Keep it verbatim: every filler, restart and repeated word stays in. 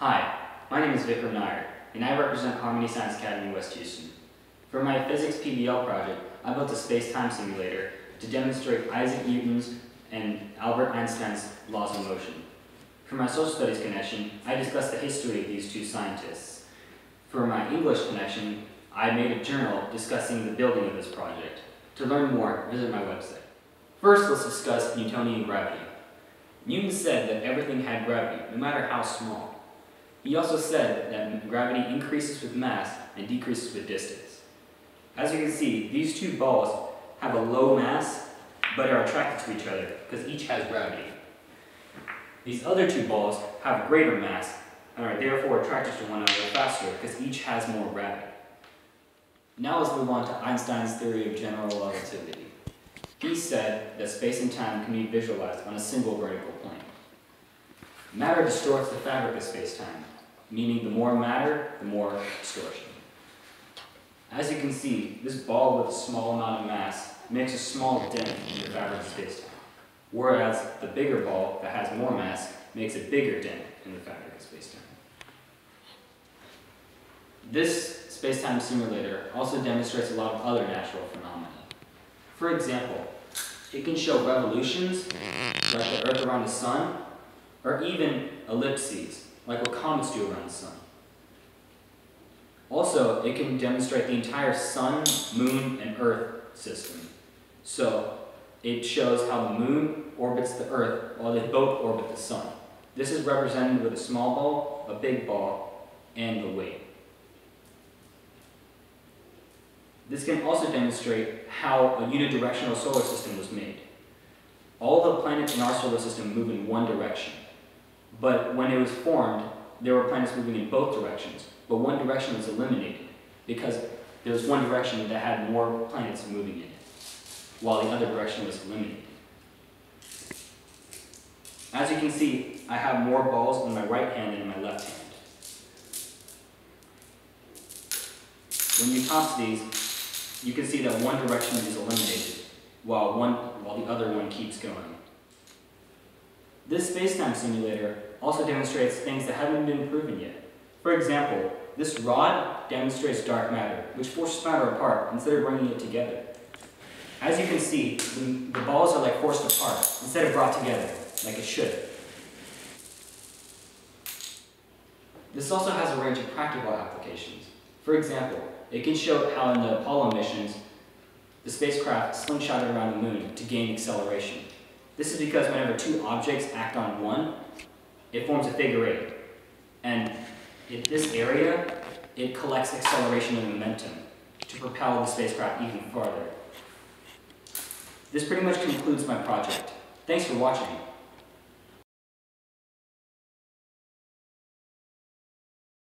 Hi, my name is Vikram Nair, and I represent Harmony Science Academy West Houston. For my physics P B L project, I built a space-time simulator to demonstrate Isaac Newton's and Albert Einstein's laws of motion. For my social studies connection, I discussed the history of these two scientists. For my English connection, I made a journal discussing the building of this project. To learn more, visit my website. First, let's discuss Newtonian gravity. Newton said that everything had gravity, no matter how small. He also said that gravity increases with mass and decreases with distance. As you can see, these two balls have a low mass, but are attracted to each other because each has gravity. These other two balls have greater mass and are therefore attracted to one another faster because each has more gravity. Now let's move on to Einstein's theory of general relativity. He said that space and time can be visualized on a single vertical plane. Matter distorts the fabric of space-time, meaning the more matter, the more distortion. As you can see, this ball with a small amount of mass makes a small dent in the fabric of space-time, whereas the bigger ball that has more mass makes a bigger dent in the fabric of space-time. This space-time simulator also demonstrates a lot of other natural phenomena. For example, it can show revolutions, like the Earth around the Sun, or even ellipses, like what comets do around the Sun. Also, it can demonstrate the entire Sun, Moon, and Earth system. So, it shows how the Moon orbits the Earth while they both orbit the Sun. This is represented with a small ball, a big ball, and the weight. This can also demonstrate how a unidirectional solar system was made. All the planets in our solar system move in one direction. But when it was formed, there were planets moving in both directions, but one direction was eliminated because there was one direction that had more planets moving in it, while the other direction was eliminated. As you can see, I have more balls in my right hand than in my left hand. When you toss these, you can see that one direction is eliminated, while, one, while the other one keeps going. This space-time simulator also demonstrates things that haven't been proven yet. For example, this rod demonstrates dark matter, which forces matter apart instead of bringing it together. As you can see, the, the balls are like forced apart instead of brought together, like it should. This also has a range of practical applications. For example, it can show how in the Apollo missions, the spacecraft slingshotted around the moon to gain acceleration. This is because whenever two objects act on one, it forms a figure eight. And in this area, it collects acceleration and momentum to propel the spacecraft even farther. This pretty much concludes my project. Thanks for watching.